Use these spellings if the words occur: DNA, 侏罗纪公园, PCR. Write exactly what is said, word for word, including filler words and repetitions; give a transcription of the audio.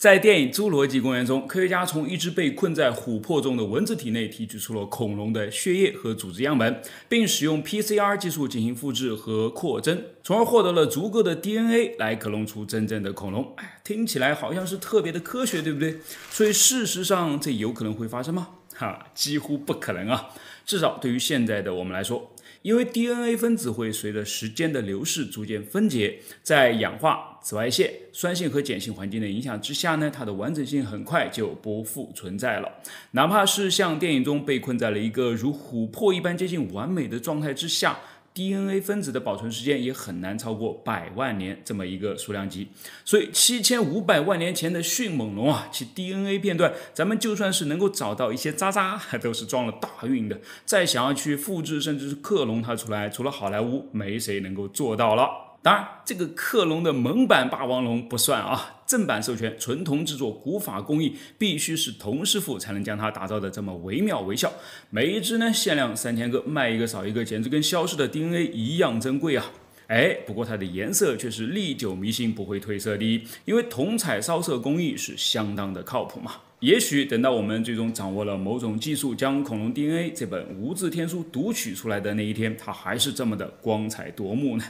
在电影《侏罗纪公园》中，科学家从一只被困在琥珀中的蚊子体内提取出了恐龙的血液和组织样本，并使用 P C R 技术进行复制和扩增，从而获得了足够的 D N A 来克隆出真正的恐龙。哎，听起来好像是特别的科学，对不对？所以事实上，这有可能会发生吗？哈，几乎不可能啊！至少对于现在的我们来说。因为 D N A 分子会随着时间的流逝逐渐分解，在氧化、紫外线、酸性和碱性环境的影响之下呢，它的完整性很快就不复存在了。哪怕是像电影中被困在了一个如琥珀一般接近完美的状态之下， D N A 分子的保存时间也很难超过百万年这么一个数量级，所以七千五百万年前的迅猛龙啊，其 D N A 片段，咱们就算是能够找到一些渣渣，都是装了大运的。再想要去复制甚至是克隆它出来，除了好莱坞，没谁能够做到了。当然，这个克隆的蒙版霸王龙不算啊。正版授权，纯铜制作，古法工艺，必须是铜师傅才能将它打造的这么惟妙惟肖。每一只呢限量三千个，卖一个少一个，简直跟消失的 D N A 一样珍贵啊！哎，不过它的颜色却是历久弥新，不会褪色的，因为铜彩烧色工艺是相当的靠谱嘛。也许等到我们最终掌握了某种技术，将恐龙 D N A 这本无字天书读取出来的那一天，它还是这么的光彩夺目呢。